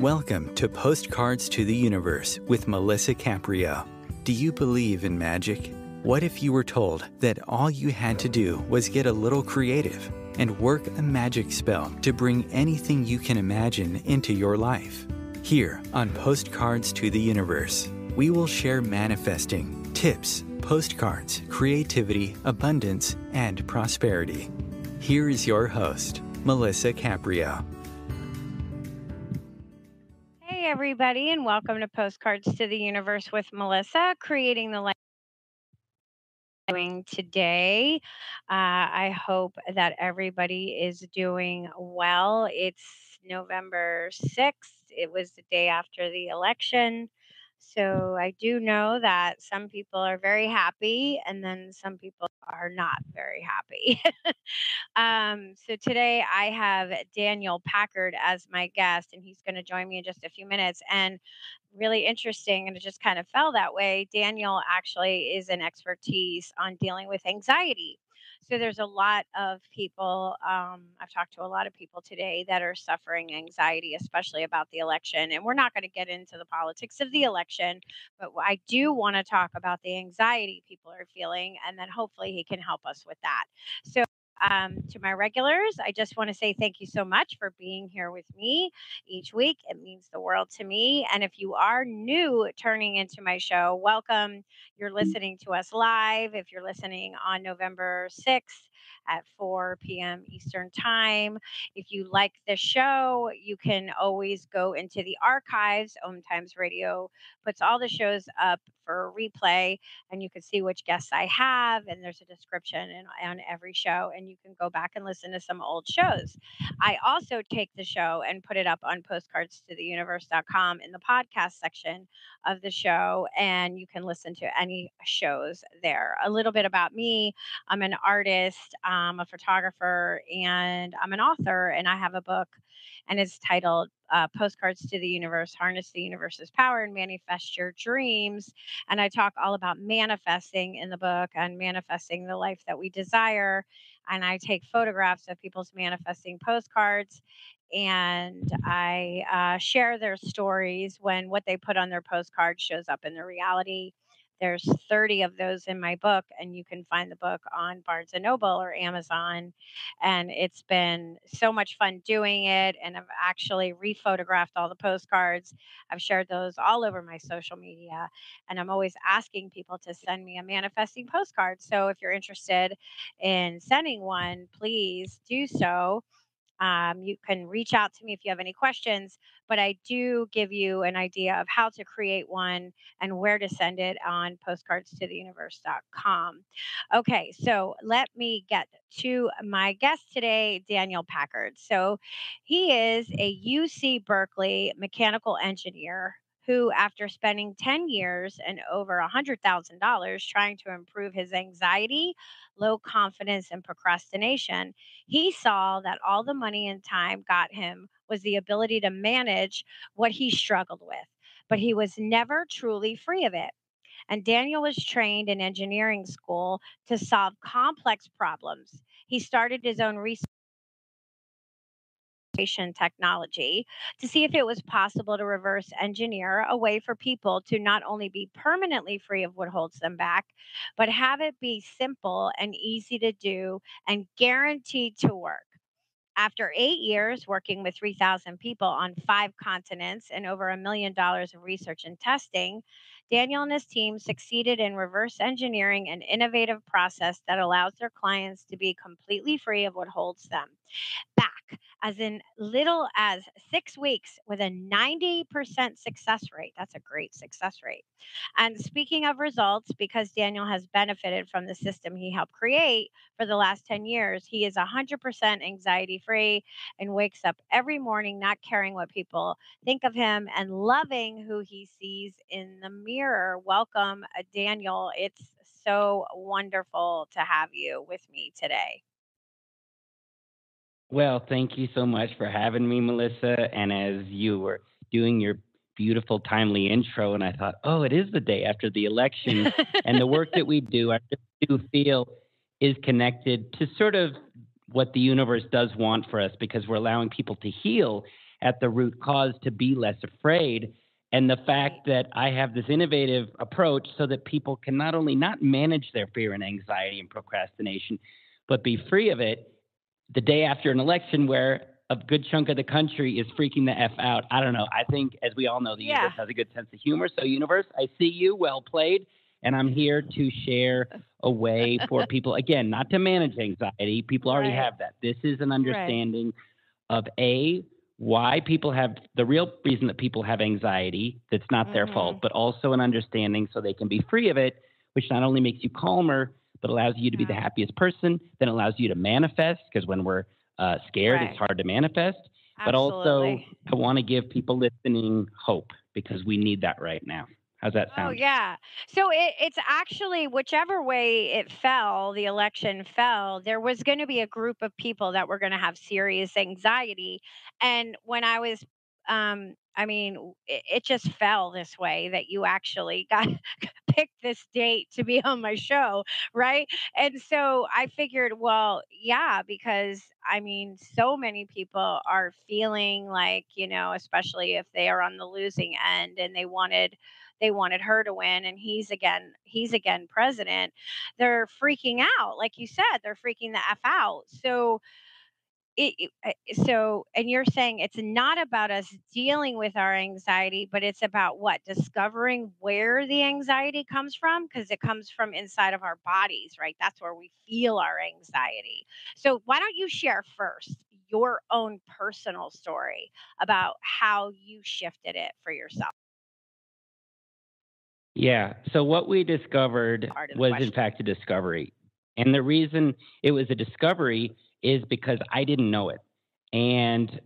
Welcome to Postcards to the Universe with Melissa Caprio. Do you believe in magic? What if you were told that all you had to do was get a little creative and work a magic spell to bring anything you can imagine into your life? Here on Postcards to the Universe, we will share manifesting, tips, postcards, creativity, abundance, and prosperity. Here is your host, Melissa Caprio. Hey, everybody, and welcome to Postcards to the Universe with Melissa, creating the life we're doing today. I hope that everybody is doing well. It's November 6th. It was the day after the election. So I do know that some people are very happy and then some people are not very happy. So today I have Daniel Packard as my guest, and he's going to join me in just a few minutes. And really interesting, and it just kind of fell that way. Daniel actually is an expertise on dealing with anxiety. So there's a lot of people, I've talked to a lot of people today that are suffering anxiety, especially about the election. And we're not going to get into the politics of the election, but I do want to talk about the anxiety people are feeling, and then hopefully he can help us with that. So to my regulars, I just want to say thank you so much for being here with me each week. It means the world to me. And if you are new turning into my show, welcome. You're listening to us live. If you're listening on November 6th at 4 p.m. Eastern Time. If you like the show, you can always go into the archives. Om Times Radio puts all the shows up for replay, and you can see which guests I have, and there's a description on every show, and you can go back and listen to some old shows. I also take the show and put it up on postcardstotheuniverse.com in the podcast section of the show, and you can listen to any shows there. A little bit about me. I'm an artist, I'm a photographer, and I'm an author, and I have a book, and it's titled Postcards to the Universe, Harness the Universe's Power and Manifest Your Dreams. And I talk all about manifesting in the book and manifesting the life that we desire. And I take photographs of people's manifesting postcards, and I share their stories when what they put on their postcard shows up in their reality. There's 30 of those in my book, and you can find the book on Barnes & Noble or Amazon. And it's been so much fun doing it, and I've actually re-photographed all the postcards. I've shared those all over my social media, and I'm always asking people to send me a manifesting postcard. So if you're interested in sending one, please do so. You can reach out to me if you have any questions, but I do give you an idea of how to create one and where to send it on postcardstotheuniverse.com. Okay, so let me get to my guest today, Daniel Packard. So he is a UC Berkeley mechanical engineer who, after spending 10 years and over $100,000 trying to improve his anxiety, low confidence, and procrastination, he saw that all the money and time got him was the ability to manage what he struggled with, but he was never truly free of it. And Daniel was trained in engineering school to solve complex problems. He started his own research technology to see if it was possible to reverse engineer a way for people to not only be permanently free of what holds them back, but have it be simple and easy to do and guaranteed to work. After 8 years working with 3,000 people on 5 continents and over $1 million of research and testing, Daniel and his team succeeded in reverse engineering an innovative process that allows their clients to be completely free of what holds them back, as in little as 6 weeks with a 90% success rate. That's a great success rate. And speaking of results, because Daniel has benefited from the system he helped create for the last 10 years, he is 100% anxiety-free and wakes up every morning not caring what people think of him and loving who he sees in the mirror. Welcome, Daniel. It's so wonderful to have you with me today. Well, thank you so much for having me, Melissa. And as you were doing your beautiful, timely intro, and I thought, oh, it is the day after the election. And the work that we do, I do feel, is connected to sort of what the universe does want for us, because we're allowing people to heal at the root cause to be less afraid. And the fact that I have this innovative approach so that people can not only not manage their fear and anxiety and procrastination, but be free of it the day after an election where a good chunk of the country is freaking the F out. I don't know. I think, as we all know, the universe has a good sense of humor. So, universe, I see you. Well played. And I'm here to share a way for people, again, not to manage anxiety. People already have that. This is an understanding of A, why people have the real reason that people have anxiety that's not their fault, but also an understanding so they can be free of it, which not only makes you calmer, but allows you to be the happiest person, then allows you to manifest, because when we're scared, it's hard to manifest. Absolutely. But also I want to give people listening hope, because we need that right now. How's that sound? Oh, yeah. So it's actually, whichever way it fell, the election fell, there was going to be a group of people that were going to have serious anxiety. And when I was, it just fell this way that you actually got picked this date to be on my show, right? And so I figured, well, yeah, because so many people are feeling like, especially if they are on the losing end and they wanted her to win, and he's again president, they're freaking out. Like you said, they're freaking the F out. So and you're saying it's not about us dealing with our anxiety, but it's about what? Discovering where the anxiety comes from, because it comes from inside of our bodies, right? That's where we feel our anxiety. So why don't you share first your own personal story about how you shifted it for yourself? Yeah. So what we discovered was, in fact, a discovery. And the reason it was a discovery is because I didn't know it. And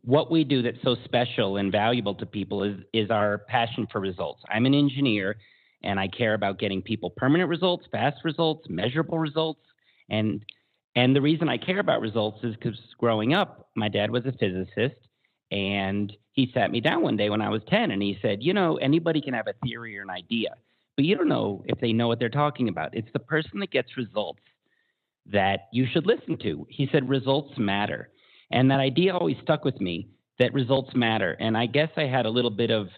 what we do that's so special and valuable to people is our passion for results. I'm an engineer, and I care about getting people permanent results, fast results, measurable results. And the reason I care about results is because growing up, my dad was a physicist, and he sat me down one day when I was 10, and he said, anybody can have a theory or an idea, but you don't know if they know what they're talking about. It's the person that gets results that you should listen to. He said, results matter. And that idea always stuck with me, that results matter. And I guess I had a little bit of,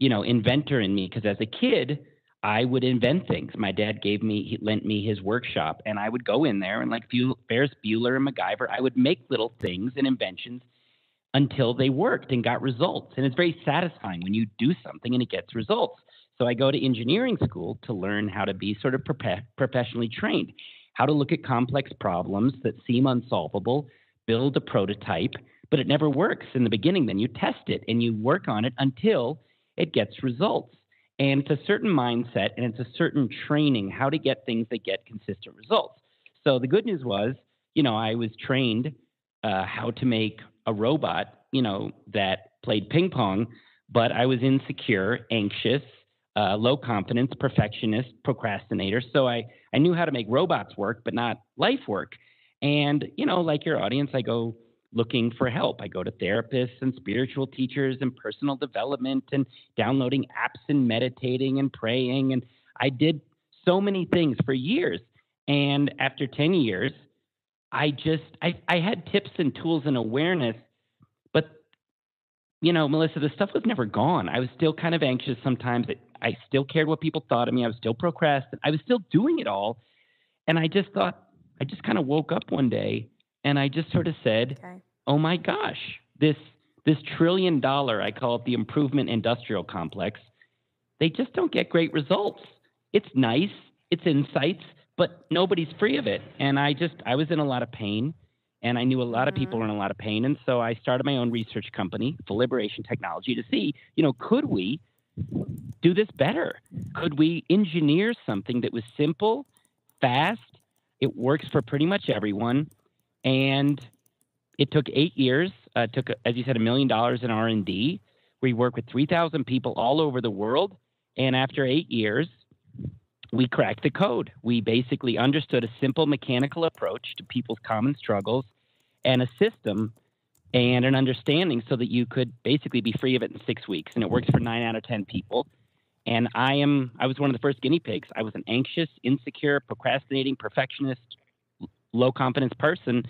inventor in me, because as a kid, I would invent things. My dad lent me his workshop, and I would go in there and, like Ferris Bueller and MacGyver, I would make little things and inventions until they worked and got results. And it's very satisfying when you do something and it gets results. So I go to engineering school to learn how to be sort of professionally trained, how to look at complex problems that seem unsolvable, build a prototype, but it never works in the beginning. Then you test it and you work on it until it gets results. And it's a certain mindset, and it's a certain training how to get things that get consistent results. So the good news was, I was trained how to make a robot, that played ping pong, but I was insecure, anxious, low confidence, perfectionist, procrastinator. So I knew how to make robots work, but not life work. And, like your audience, I go looking for help. I go to therapists and spiritual teachers and personal development and downloading apps and meditating and praying. And I did so many things for years. And after 10 years, I had tips and tools and awareness, but, Melissa, the stuff was never gone. I was still kind of anxious sometimes. I still cared what people thought of me. I was still procrastinating. I was still doing it all. And I just kind of woke up one day, and I just sort of said, Oh my gosh, this $1 trillion, I call it the improvement industrial complex, they just don't get great results. It's nice. It's insights, but nobody's free of it. And I was in a lot of pain, and I knew a lot of people were in a lot of pain. And so I started my own research company, Full Liberation Technology, to see, could we do this better? Could we engineer something that was simple, fast? It works for pretty much everyone. And it took 8 years. It took, as you said, $1 million in R&D. We work with 3,000 people all over the world. And after 8 years, we cracked the code. We basically understood a simple mechanical approach to people's common struggles and a system and an understanding so that you could basically be free of it in 6 weeks. And it works for 9 out of 10 people. And I was one of the first guinea pigs. I was an anxious, insecure, procrastinating, perfectionist, low confidence person.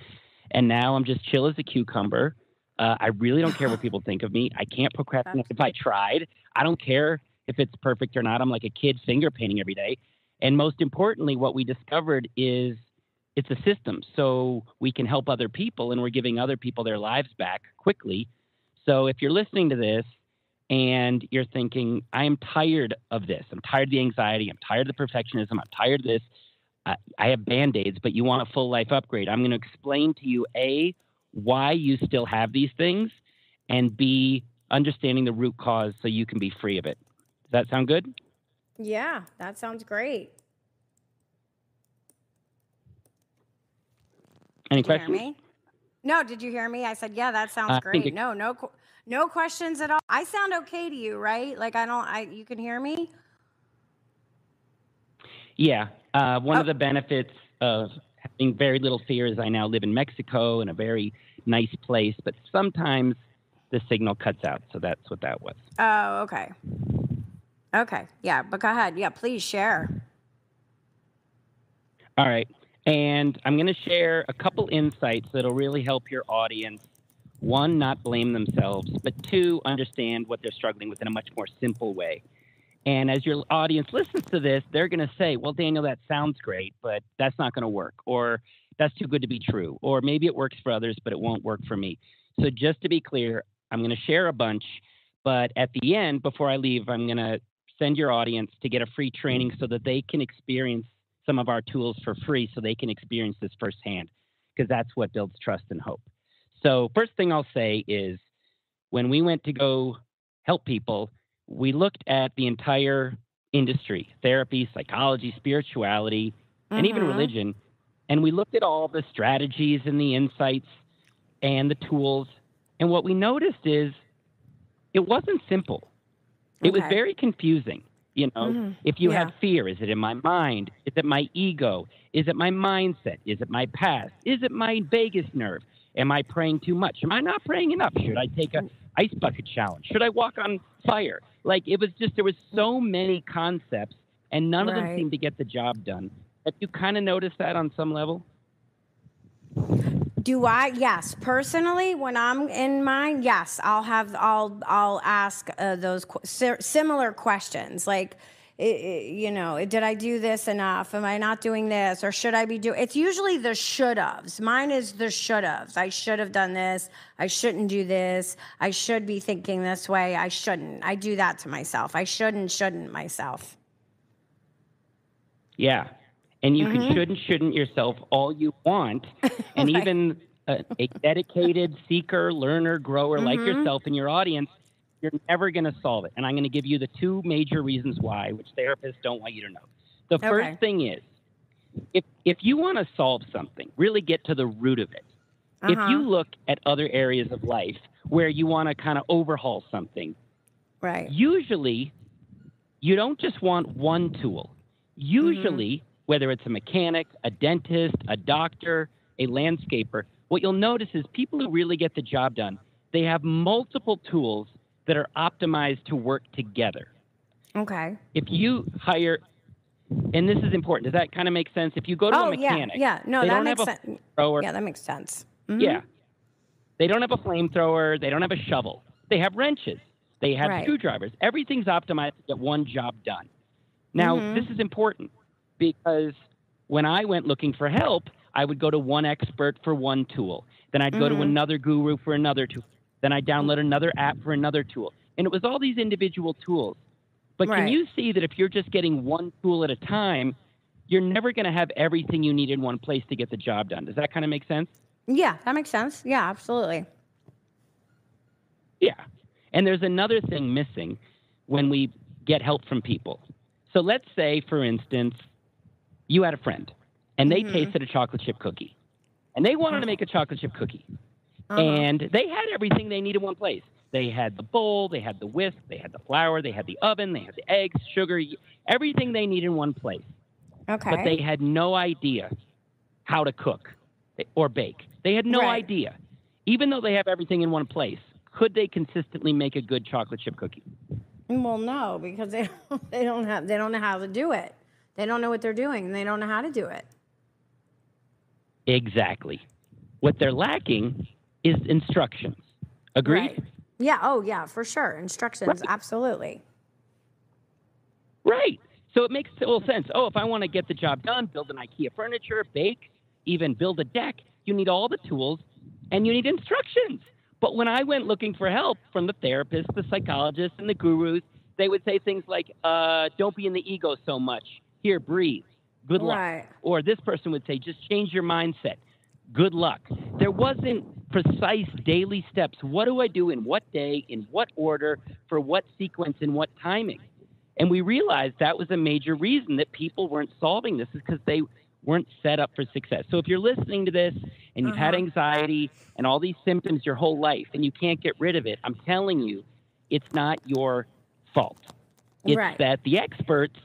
And now I'm just chill as a cucumber. I really don't care what people think of me. I can't procrastinate if I tried. I don't care if it's perfect or not. I'm like a kid finger painting every day. And most importantly, what we discovered is it's a system. So we can help other people, and we're giving other people their lives back quickly. So if you're listening to this and you're thinking, I am tired of this. I'm tired of the anxiety. I'm tired of the perfectionism. I'm tired of this. I have Band-Aids, but you want a full life upgrade. I'm going to explain to you, A, why you still have these things, and B, understanding the root cause so you can be free of it. Does that sound good? Yeah, that sounds great. Any questions? No, did you hear me? I said, yeah, that sounds great. No questions at all. I sound okay to you, right? Like you can hear me? Yeah. One of the benefits of having very little fear is I now live in Mexico in a very nice place, but sometimes the signal cuts out. So that's what that was. Oh, okay. Okay. Yeah, but go ahead. Yeah, please share. All right. And I'm going to share a couple insights that'll really help your audience. One, not blame themselves, but two, understand what they're struggling with in a much more simple way. And as your audience listens to this, they're going to say, well, Daniel, that sounds great, but that's not going to work, or that's too good to be true, or maybe it works for others, but it won't work for me. So just to be clear, I'm going to share a bunch, but at the end, before I leave, I'm going to send your audience to get a free training so that they can experience some of our tools for free, so they can experience this firsthand, because that's what builds trust and hope. So first thing I'll say is, when we went to go help people, we looked at the entire industry, therapy, psychology, spirituality, and even religion. And we looked at all the strategies and the insights and the tools. And what we noticed is it wasn't simple. It was very confusing. You know, if you have fear, is it in my mind? Is it my ego? Is it my mindset? Is it my past? Is it my vagus nerve? Am I praying too much? Am I not praying enough? Should I take an ice bucket challenge? Should I walk on fire? Like, it was just, there was so many concepts, and none of them seemed to get the job done. Have you kind of noticed that on some level? Do I? Yes. Personally, when I'm in mine, yes, I'll ask those similar questions. Like, you know, did I do this enough? Am I not doing this? Or should I be doing? It's usually the should-haves. Mine is the should-haves. I should have done this. I shouldn't do this. I should be thinking this way. I shouldn't. I do that to myself. I shouldn't myself. Yeah. And you can shouldn't yourself all you want. And even a dedicated seeker, learner, grower like yourself and your audience, you're never going to solve it. And I'm going to give you the two major reasons why, which therapists don't want you to know. The first thing is, if you want to solve something, really get to the root of it. If you look at other areas of life where you want to kind of overhaul something, usually you don't just want one tool. Usually... whether it's a mechanic, a dentist, a doctor, a landscaper, what you'll notice is people who really get the job done, they have multiple tools that are optimized to work together. Okay. If you hire, and this is important, does that kind of make sense? If you go to a mechanic, no, that makes sense. Yeah, that makes sense. Yeah. They don't have a flamethrower. They don't have a shovel. They have wrenches. They have screwdrivers. Everything's optimized to get one job done. Now, this is important, because when I went looking for help, I would go to one expert for one tool. Then I'd go to another guru for another tool. Then I'd download another app for another tool. And it was all these individual tools. But can you see that if you're just getting one tool at a time, you're never going to have everything you need in one place to get the job done? Does that kind of make sense? Yeah, that makes sense. Yeah, absolutely. Yeah. And there's another thing missing when we get help from people. So let's say, for instance, you had a friend, and they tasted a chocolate chip cookie, and they wanted to make a chocolate chip cookie, and they had everything they needed in one place. They had the bowl, they had the whisk, they had the flour, they had the oven, they had the eggs, sugar, everything they needed in one place. Okay. But they had no idea how to cook or bake. They had no idea. Even though they have everything in one place, could they consistently make a good chocolate chip cookie? Well, no, because they don't know how to do it. They don't know what they're doing, and they don't know how to do it. Exactly. What they're lacking is instructions. Agreed? Right. Yeah. Oh, yeah, for sure. Instructions. Right. Absolutely. Right. So it makes total sense. Oh, if I want to get the job done, build an IKEA furniture, bake, even build a deck, you need all the tools and you need instructions. But when I went looking for help from the therapist, the psychologist, and the gurus, they would say things like, don't be in the ego so much. Here, breathe. Good luck. Right. Or this person would say, just change your mindset. Good luck. There wasn't precise daily steps. What do I do in what day, in what order, for what sequence, in what timing? And we realized that was a major reason that people weren't solving this, is because they weren't set up for success. So if you're listening to this and you've had anxiety and all these symptoms your whole life and you can't get rid of it, I'm telling you, it's not your fault. It's that the experts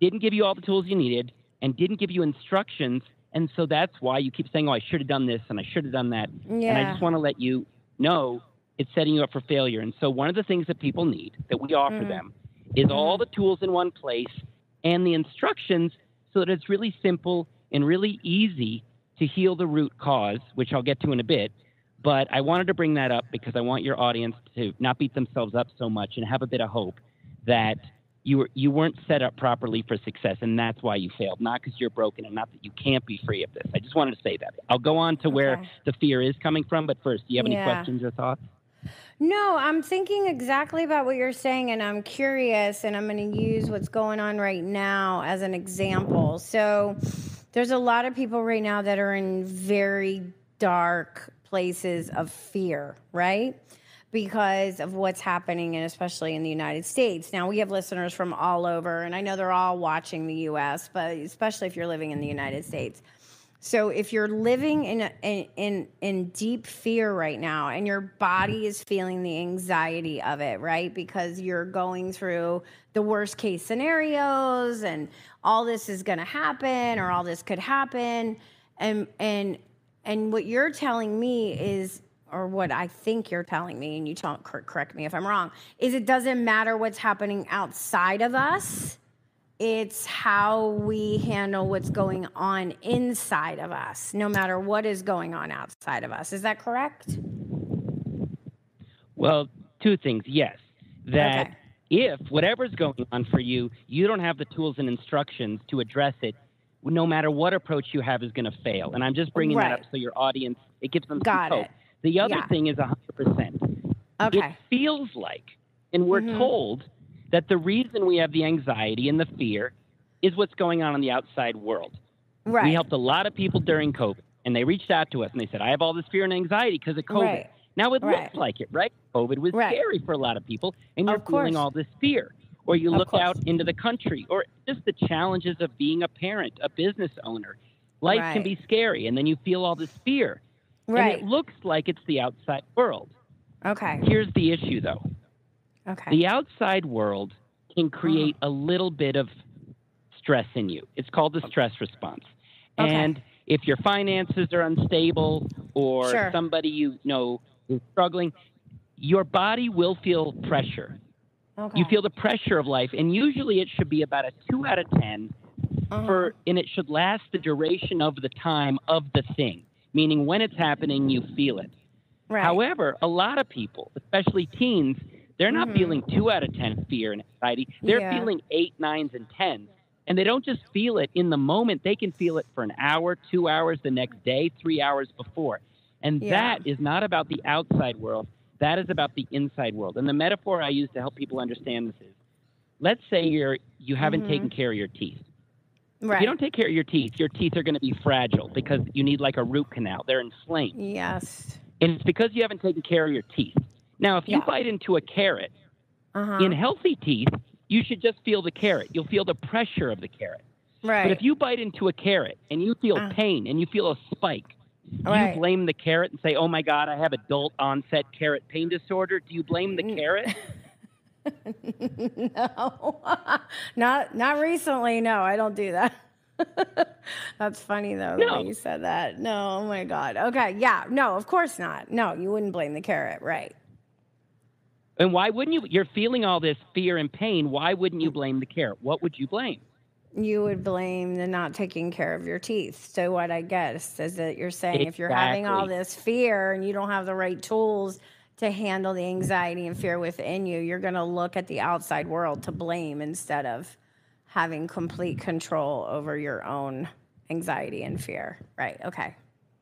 didn't give you all the tools you needed and didn't give you instructions. And so that's why you keep saying, oh, I should have done this and I should have done that. Yeah. And I just want to let you know it's setting you up for failure. And so one of the things that people need, that we offer them, is all the tools in one place and the instructions, so that it's really simple and really easy to heal the root cause, which I'll get to in a bit. But I wanted to bring that up because I want your audience to not beat themselves up so much and have a bit of hope that you weren't set up properly for success, and that's why you failed, not because you're broken and not that you can't be free of this. I just wanted to say that. I'll go on to where the fear is coming from, but first, do you have any questions or thoughts? No, I'm thinking exactly about what you're saying, and I'm curious, and I'm going to use what's going on right now as an example. So there's a lot of people right now that are in very dark places of fear, right? Because of what's happening, and especially in the United States. Now, we have listeners from all over, and I know they're all watching the U.S., but especially if you're living in the United States. So if you're living in deep fear right now, and your body is feeling the anxiety of it, right? Because you're going through the worst case scenarios and all this is going to happen, or all this could happen. And what you're telling me is, or what I think you're telling me, and you correct me if I'm wrong, is it doesn't matter what's happening outside of us. It's how we handle what's going on inside of us, no matter what is going on outside of us. Is that correct? Well, two things. Yes. That if whatever's going on for you, you don't have the tools and instructions to address it, no matter what approach you have is going to fail. And I'm just bringing that up so your audience, it gives them some hope. The other thing is 100%. Okay. It feels like, and we're told that the reason we have the anxiety and the fear is what's going on in the outside world. Right. We helped a lot of people during COVID, and they reached out to us, and they said, I have all this fear and anxiety because of COVID. Right. Now, it looks like it, right? COVID was scary for a lot of people, and you're feeling all this fear. Or you look out into the country, or just the challenges of being a parent, a business owner. Life can be scary, and then you feel all this fear. Right. And it looks like it's the outside world. Okay. Here's the issue, though. Okay. The outside world can create a little bit of stress in you. It's called the stress response. And if your finances are unstable, or somebody you know is struggling, your body will feel pressure. Okay. You feel the pressure of life, and usually it should be about a 2 out of 10, and it should last the duration of the time of the thing, meaning when it's happening, you feel it. Right. However, a lot of people, especially teens, they're not feeling 2 out of 10 fear and anxiety. They're feeling 8, 9s, and 10s. And they don't just feel it in the moment. They can feel it for an hour, 2 hours the next day, 3 hours before. And that is not about the outside world. That is about the inside world. And the metaphor I use to help people understand this is, let's say you haven't taken care of your teeth. Right. If you don't take care of your teeth are going to be fragile because you need like a root canal. They're inflamed. Yes. And it's because you haven't taken care of your teeth. Now, if you bite into a carrot, in healthy teeth, you should just feel the carrot. You'll feel the pressure of the carrot. Right. But if you bite into a carrot and you feel pain and you feel a spike, do you blame the carrot and say, oh, my God, I have adult onset carrot pain disorder? Do you blame the carrot? No. Not recently. No, I don't do that. That's funny, though, the way you said that. No, oh, my God. Okay, yeah. No, of course not. No, you wouldn't blame the carrot. Right. And why wouldn't you? You're feeling all this fear and pain. Why wouldn't you blame the carrot? What would you blame? You would blame the not taking care of your teeth. So what I guess is that you're saying if you're having all this fear and you don't have the right tools to handle the anxiety and fear within you, you're going to look at the outside world to blame instead of having complete control over your own anxiety and fear. Right. Okay.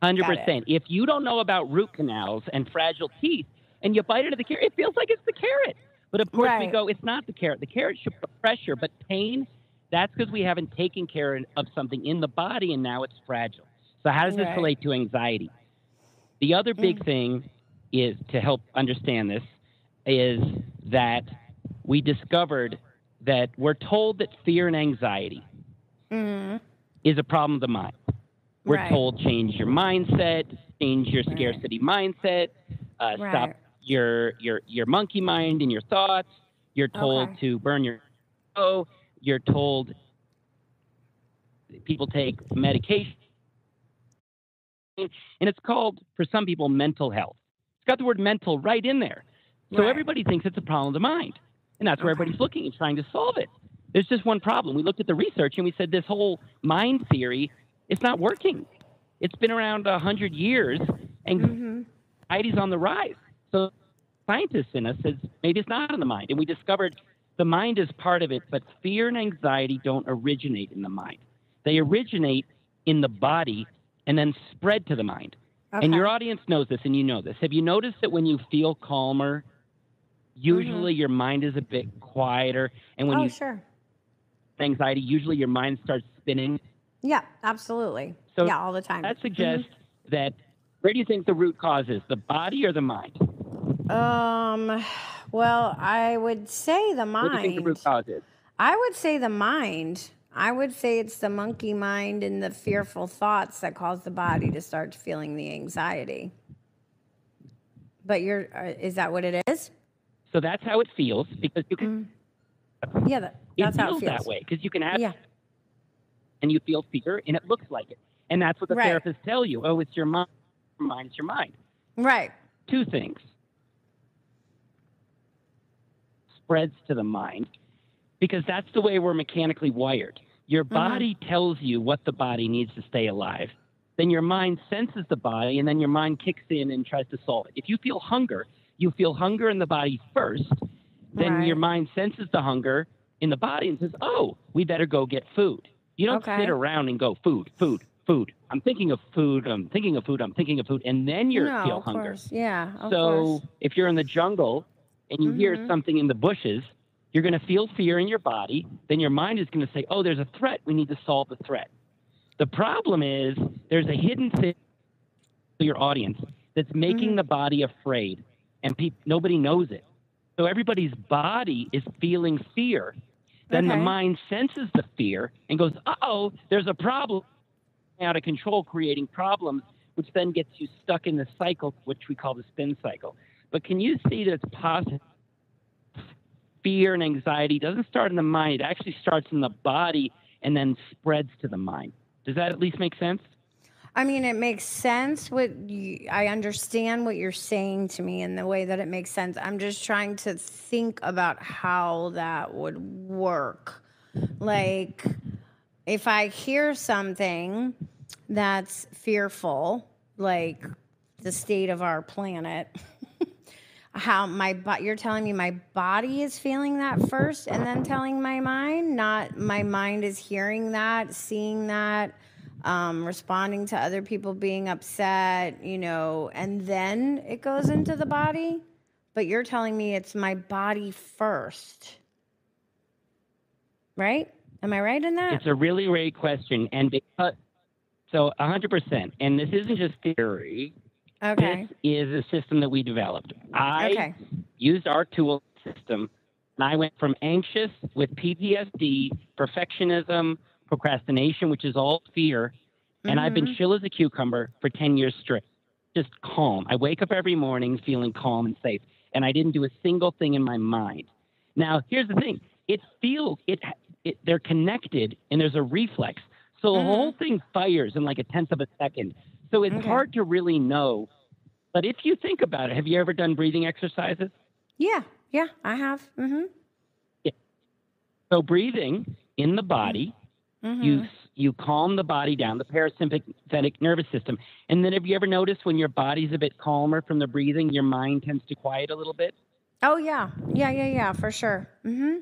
100%. If you don't know about root canals and fragile teeth and you bite into the carrot, it feels like it's the carrot. But of course we go, it's not the carrot. The carrot should put pressure, but pain, that's because we haven't taken care of something in the body and now it's fragile. So how does this relate to anxiety? The other big thing is, to help understand this, is that we discovered that we're told that fear and anxiety is a problem of the mind. We're told change your mindset, change your scarcity mindset, stop your monkey mind and your thoughts. You're told to burn your ego. You're told people take medication. And it's called, for some people, mental health. It's got the word mental right in there. So everybody thinks it's a problem of the mind. And that's where everybody's looking and trying to solve it. There's just one problem. We looked at the research and we said this whole mind theory, it's not working. It's been around 100 years and anxiety's on the rise. So scientists in us says maybe it's not in the mind. And we discovered the mind is part of it, but fear and anxiety don't originate in the mind. They originate in the body and then spread to the mind. Okay. And your audience knows this, and you know this. Have you noticed that when you feel calmer, usually your mind is a bit quieter? And when anxiety, usually your mind starts spinning. Yeah, absolutely. So yeah, all the time. That suggests that, where do you think the root cause is, the body or the mind? Well, I would say the mind. What do you think the root cause is? I would say the mind. I would say it's the monkey mind and the fearful thoughts that cause the body to start feeling the anxiety. But is that what it is? So that's how it feels, because you can. Yeah, that's how it feels. That way, because you can have and you feel fear, and it looks like it, and that's what the therapists tell you. Oh, it's your mind. It's your mind. Right. Two things. Spreads to the mind. Because that's the way we're mechanically wired. Your body tells you what the body needs to stay alive. Then your mind senses the body, and then your mind kicks in and tries to solve it. If you feel hunger in the body first. Then your mind senses the hunger in the body and says, oh, we better go get food. You don't sit around and go, food, food, food. I'm thinking of food. I'm thinking of food. I'm thinking of food. And then you feel hunger. Course. Yeah, so if you're in the jungle and you hear something in the bushes, you're going to feel fear in your body. Then your mind is going to say, oh, there's a threat. We need to solve the threat. The problem is there's a hidden thing to your audience that's making the body afraid, and nobody knows it. So everybody's body is feeling fear. Then the mind senses the fear and goes, uh-oh, there's a problem. Out of control, creating problems, which then gets you stuck in the cycle, which we call the spin cycle. But can you see that it's possible? Fear and anxiety doesn't start in the mind. It actually starts in the body and then spreads to the mind. Does that at least make sense? I mean, it makes sense. I understand what you're saying to me and the way that it makes sense. I'm just trying to think about how that would work. Like, if I hear something that's fearful, like the state of our planet, you're telling me my body is feeling that first and then telling my mind, not my mind is hearing that, seeing that, responding to other people being upset, and then it goes into the body. But you're telling me it's my body first, right? Am I right in that? It's a really great question. And so 100%, and this isn't just theory. Okay. This is a system that we developed. I used our tool system, and I went from anxious with PTSD, perfectionism, procrastination, which is all fear, and I've been chill as a cucumber for 10 years straight, just calm. I wake up every morning feeling calm and safe, and I didn't do a single thing in my mind. Now, here's the thing. It feels they're connected, and there's a reflex. So the whole thing fires in like a tenth of a second. So it's hard to really know. But if you think about it, have you ever done breathing exercises? Yeah, I have. So breathing in the body, you you calm the body down, the parasympathetic nervous system. And then have you ever noticed when your body's a bit calmer from the breathing, your mind tends to quiet a little bit? Oh, yeah. Yeah, for sure. Mm-hmm.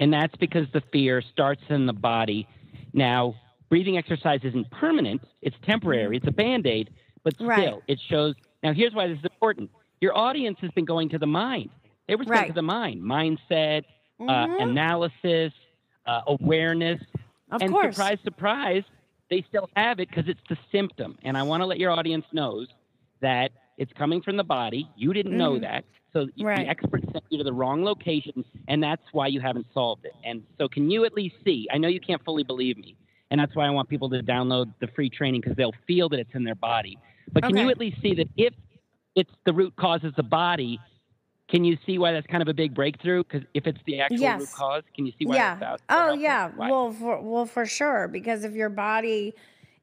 And that's because the fear starts in the body. Now, breathing exercise isn't permanent. It's temporary. It's a Band-Aid. But still, It shows. Now, here's why this is important. Your audience has been going to the mind. They were going to the mind. Mindset, analysis, awareness. Of course. Surprise, surprise, they still have it because it's the symptom. And I want to let your audience know that it's coming from the body. You didn't know that. So the expert sent you to the wrong location, and that's why you haven't solved it. And so can you at least see? I know you can't fully believe me, and that's why I want people to download the free training because they'll feel that it's in their body. But can you at least see that if it's the root cause is the body, can you see why that's kind of a big breakthrough? Because if it's the actual root cause, can you see why that's out? Oh, yeah. Well, for sure, because if your body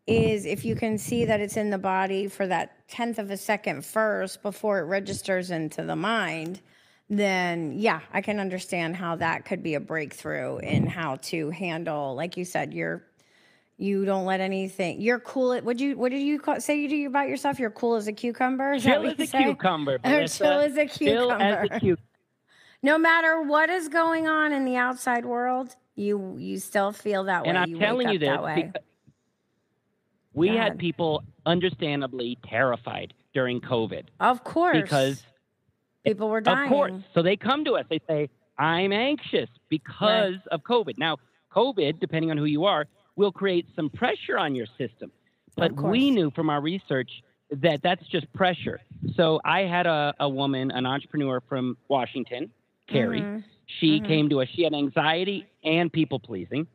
is, if you can see that it's in the body for that 10th of a second first before it registers into the mind, then I can understand how that could be a breakthrough in how to handle, like you said, you don't let anything, you're cool. What did you say you do about yourself? You're cool as a cucumber. Chill as a cucumber. Chill as a cucumber. No matter what is going on in the outside world, you still feel that way. And I'm telling you this, we had people understandably terrified during COVID. Of course. Because people were dying. Of course. So they come to us. They say, I'm anxious because of COVID. Now, COVID, depending on who you are, will create some pressure on your system. But we knew from our research that that's just pressure. So I had a woman, an entrepreneur from Washington, Carrie. Mm-hmm. She came to us. She had anxiety and people-pleasing.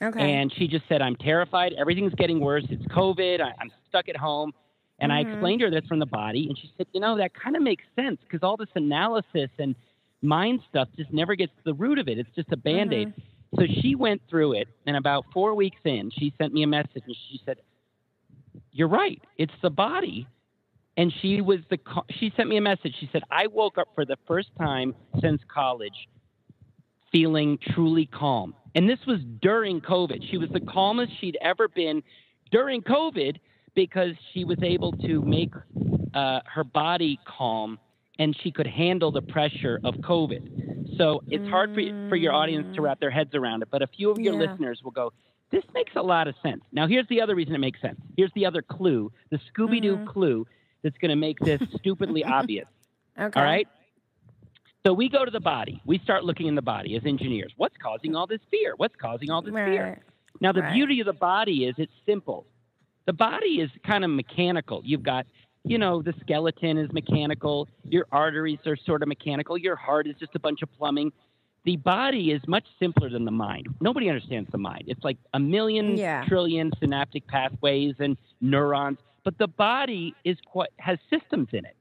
Okay. And she just said, I'm terrified. Everything's getting worse. It's COVID. I'm stuck at home. And I explained to her this from the body. And she said, that kind of makes sense because all this analysis and mind stuff just never gets to the root of it. It's just a Band-Aid. So she went through it. And about 4 weeks in, she sent me a message. And she said, you're right. It's the body. And she sent me a message. She said, I woke up for the first time since college feeling truly calm. And this was during COVID. She was the calmest she'd ever been during COVID because she was able to make her body calm and she could handle the pressure of COVID. So it's hard for your audience to wrap their heads around it. But a few of your listeners will go, this makes a lot of sense. Now, here's the other reason it makes sense. Here's the other clue, the Scooby-Doo clue that's going to make this stupidly obvious. Okay. All right? So we go to the body. We start looking in the body as engineers. What's causing all this fear? What's causing all this fear? Now, the beauty of the body is it's simple. The body is kind of mechanical. You've got, the skeleton is mechanical. Your arteries are sort of mechanical. Your heart is just a bunch of plumbing. The body is much simpler than the mind. Nobody understands the mind. It's like a million trillion synaptic pathways and neurons. But the body has systems in it.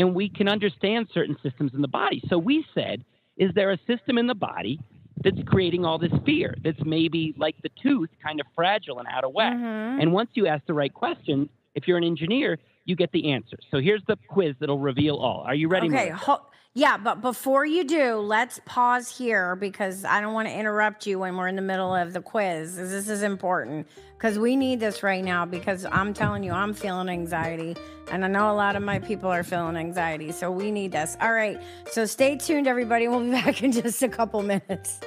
And we can understand certain systems in the body. So we said, is there a system in the body that's creating all this fear? That's maybe like the tooth, kind of fragile and out of whack. Mm-hmm. And once you ask the right questions, if you're an engineer, you get the answer. So here's the quiz that'll reveal all. Are you ready? Okay. But before you do, let's pause here because I don't want to interrupt you when we're in the middle of the quiz. This is important because we need this right now because I'm telling you, I'm feeling anxiety. And I know a lot of my people are feeling anxiety. So we need this. All right. So stay tuned, everybody. We'll be back in just a couple minutes.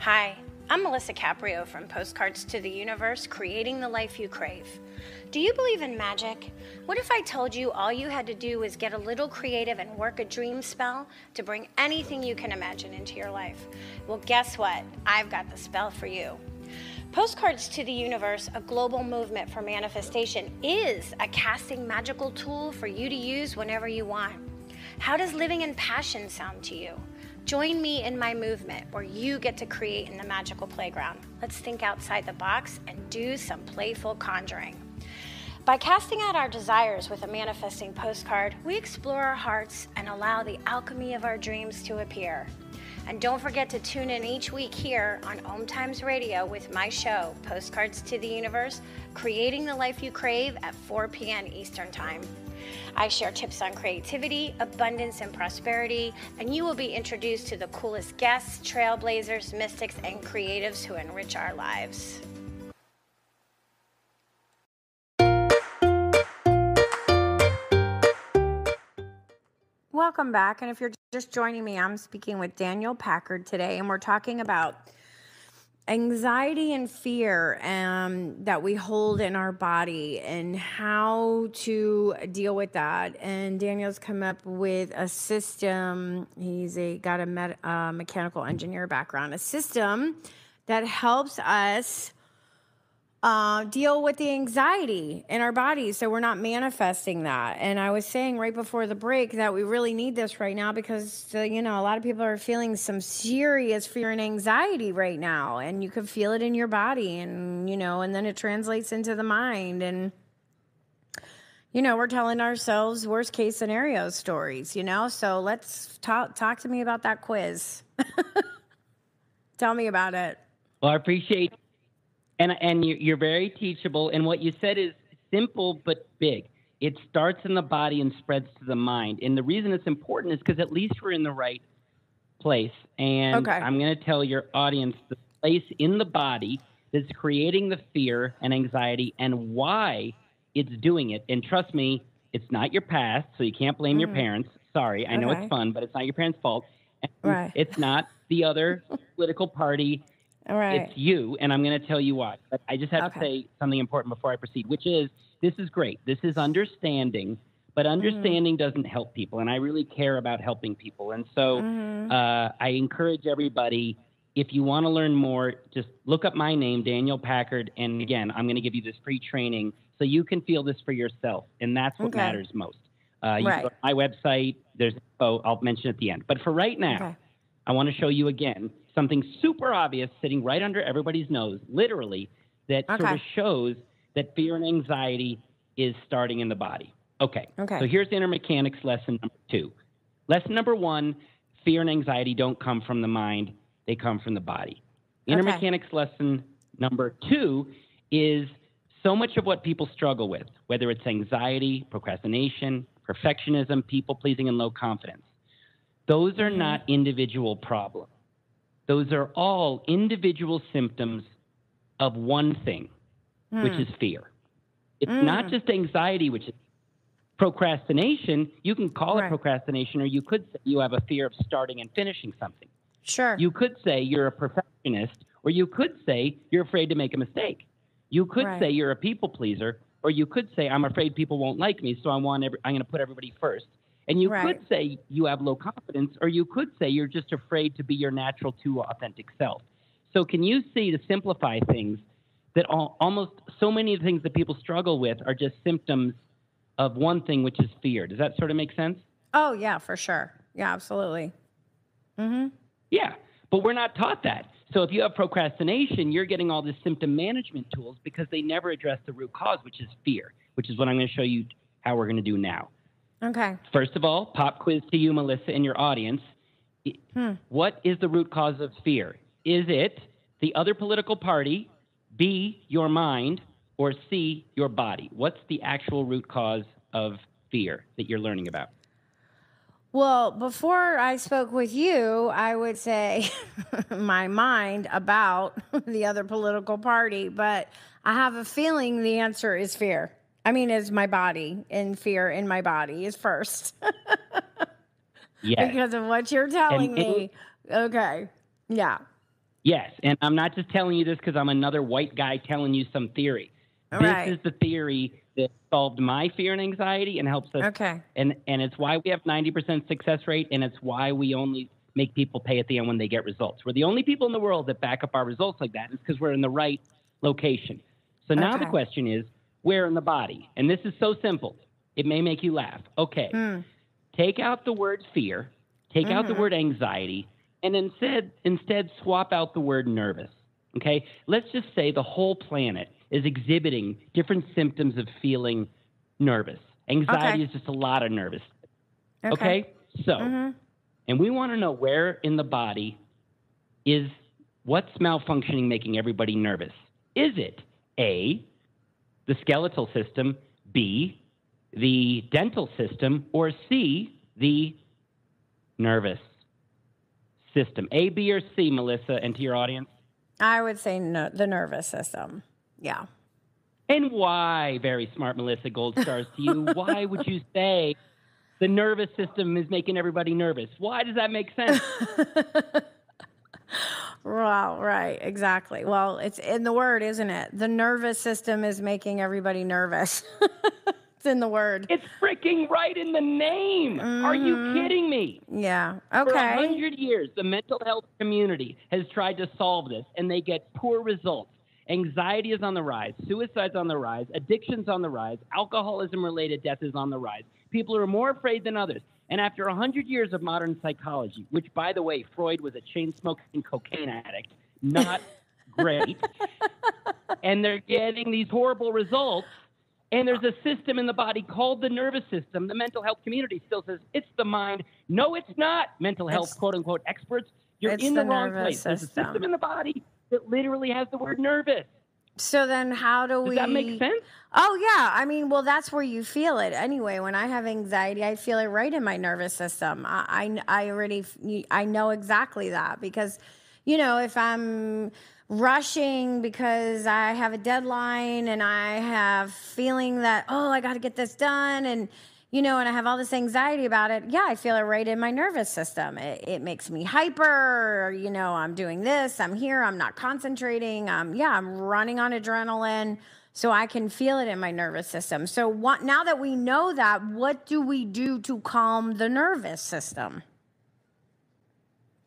Hi. I'm Melissa Caprio from Postcards to the Universe, creating the life you crave. Do you believe in magic? What if I told you all you had to do was get a little creative and work a dream spell to bring anything you can imagine into your life? Well, guess what? I've got the spell for you. Postcards to the Universe, a global movement for manifestation, is a casting magical tool for you to use whenever you want. How does living in passion sound to you? Join me in my movement where you get to create in the magical playground. Let's think outside the box and do some playful conjuring. By casting out our desires with a manifesting postcard, we explore our hearts and allow the alchemy of our dreams to appear. And don't forget to tune in each week here on Om Times Radio with my show, Postcards to the Universe, Creating the Life You Crave at 4 p.m. Eastern Time. I share tips on creativity, abundance, and prosperity, and you will be introduced to the coolest guests, trailblazers, mystics, and creatives who enrich our lives. Welcome back, and if you're just joining me, I'm speaking with Daniel Packard today, and we're talking about anxiety and fear that we hold in our body and how to deal with that. And Daniel's come up with a system. He's got a mechanical engineer background, a system that helps us deal with the anxiety in our bodies so we're not manifesting that. And I was saying right before the break that we really need this right now because, you know, a lot of people are feeling some serious fear and anxiety right now, and you can feel it in your body, and, you know, and then it translates into the mind. And, you know, we're telling ourselves worst case scenario stories, you know. So let's talk to me about that quiz. Tell me about it. Well, I appreciate it. And you're very teachable, and what you said is simple but big. It starts in the body and spreads to the mind. And the reason it's important is because at least we're in the right place. And okay, I'm going to tell your audience the place in the body that's creating the fear and anxiety and why it's doing it. And trust me, it's not your past, so you can't blame your parents. Sorry, I know it's fun, but it's not your parents' fault. Right. It's not the other political party. All right. It's you, and I'm going to tell you why. But I just have to say something important before I proceed, which is this is great. This is understanding, but understanding doesn't help people, and I really care about helping people. And so I encourage everybody, if you want to learn more, just look up my name, Daniel Packard, and again, I'm going to give you this free training so you can feel this for yourself, and that's what matters most. You can go to my website. There's info I'll mention at the end. But for right now, I want to show you again something super obvious sitting right under everybody's nose, literally, that sort of shows that fear and anxiety is starting in the body. Okay. So here's inner mechanics lesson number 2. Lesson number 1, fear and anxiety don't come from the mind. They come from the body. Inner mechanics lesson number 2 is so much of what people struggle with, whether it's anxiety, procrastination, perfectionism, people-pleasing, and low confidence. Those are not individual problems. Those are all individual symptoms of one thing, which is fear. It's not just anxiety, which is procrastination. You can call it procrastination, or you could say you have a fear of starting and finishing something. Sure. You could say you're a perfectionist, or you could say you're afraid to make a mistake. You could say you're a people pleaser, or you could say I'm afraid people won't like me, so I'm going to put everybody first. And you could say you have low confidence, or you could say you're just afraid to be your natural, true, authentic self. So can you see, to simplify things, that almost so many of the things that people struggle with are just symptoms of one thing, which is fear. Does that sort of make sense? Oh, yeah, for sure. Yeah, absolutely. Yeah, but we're not taught that. So if you have procrastination, you're getting all the symptom management tools because they never address the root cause, which is fear, which is what I'm going to show you how we're going to do now. Okay. First of all, pop quiz to you, Melissa, and your audience. What is the root cause of fear? Is it the other political party, B, your mind, or C, your body? What's the actual root cause of fear that you're learning about? Well, before I spoke with you, I would say my mind about the other political party, but I have a feeling the answer is fear. I mean, is my body, and fear in my body is first. Yes. Because of what you're telling me. Okay. Yeah. Yes. And I'm not just telling you this because I'm another white guy telling you some theory. This is the theory that solved my fear and anxiety and helps us. Okay. And it's why we have 90% success rate, and it's why we only make people pay at the end when they get results. We're the only people in the world that back up our results like that. It's because we're in the right location. So now the question is, where in the body? And this is so simple, it may make you laugh. Okay. Take out the word fear, take out the word anxiety, and instead swap out the word nervous. Okay? Let's just say the whole planet is exhibiting different symptoms of feeling nervous. Anxiety is just a lot of nervous. Okay? So, and we want to know where in the body is what's malfunctioning making everybody nervous. Is it A, the skeletal system, B, the dental system, or C, the nervous system? A, B, or C, Melissa, and to your audience? I would say no, the nervous system. Yeah. And why? Very smart, Melissa. Gold stars to you. Why would you say the nervous system is making everybody nervous? Why does that make sense? Wow, right, exactly. Well, it's in the word, isn't it? The nervous system is making everybody nervous. It's in the word. It's freaking right in the name. Mm-hmm. Are you kidding me? Yeah, okay. For 100 years, the mental health community has tried to solve this, and they get poor results. Anxiety is on the rise. Suicide's on the rise. Addiction's on the rise. Alcoholism-related death is on the rise. People are more afraid than others. And after 100 years of modern psychology, which, by the way, Freud was a chain-smoking cocaine addict, not great, and they're getting these horrible results, and there's a system in the body called the nervous system. The mental health community still says it's the mind. No, it's not. Mental health, quote-unquote, experts, you're in the wrong place. There's a system in the body that literally has the word nervous. So then how do we... Does that make sense? Oh, yeah. I mean, well, that's where you feel it. Anyway, when I have anxiety, I feel it right in my nervous system. I know exactly that because, you know, if I'm rushing because I have a deadline and I have feeling that, oh, I got to get this done and, you know, and I have all this anxiety about it, yeah, I feel it right in my nervous system. It makes me hyper, or, you know, I'm doing this, I'm here, I'm not concentrating, I'm running on adrenaline, so I can feel it in my nervous system. So now that we know that, what do we do to calm the nervous system?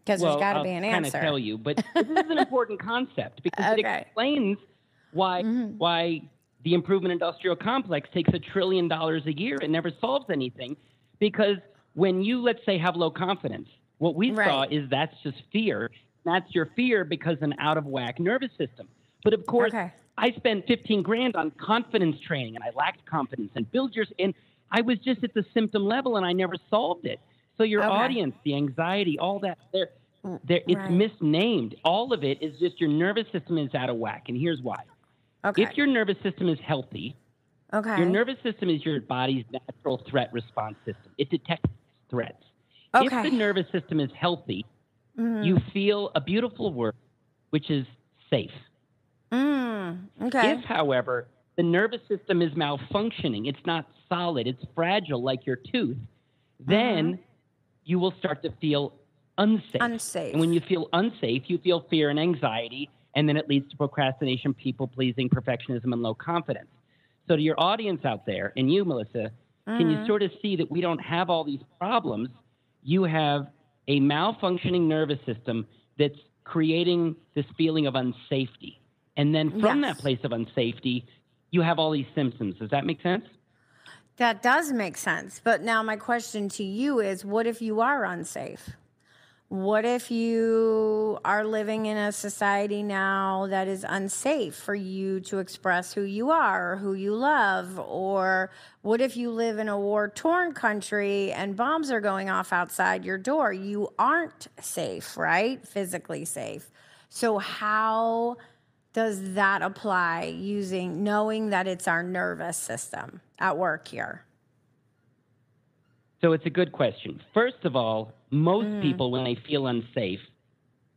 Because there's got to be an answer. I'll kind of tell you, but this is an important concept because it explains why the improvement industrial complex takes $1 trillion a year and never solves anything, because when you, let's say, have low confidence, what we saw is that's just fear. That's your fear because an out of whack nervous system. But of course, I spent $15,000 on confidence training and I lacked confidence and and I was just at the symptom level and I never solved it. So your audience, the anxiety, all that, it's misnamed. All of it is just your nervous system is out of whack, and here's why. Okay. If your nervous system is healthy, your nervous system is your body's natural threat response system. It detects threats. Okay. If the nervous system is healthy, you feel a beautiful word, which is safe. Okay. If, however, the nervous system is malfunctioning, it's not solid, it's fragile like your tooth, then you will start to feel unsafe. And when you feel unsafe, you feel fear and anxiety, and then it leads to procrastination, people-pleasing, perfectionism, and low confidence. So to your audience out there, and you, Melissa, can you sort of see that we don't have all these problems? You have a malfunctioning nervous system that's creating this feeling of unsafety. And then from that place of unsafety, you have all these symptoms. Does that make sense? That does make sense. But now my question to you is, what if you are unsafe? What if you are living in a society now that is unsafe for you to express who you are, or who you love? Or what if you live in a war-torn country and bombs are going off outside your door? You aren't safe, right? Physically safe. So how does that apply knowing that it's our nervous system at work here? So it's a good question. First of all, most people, when they feel unsafe,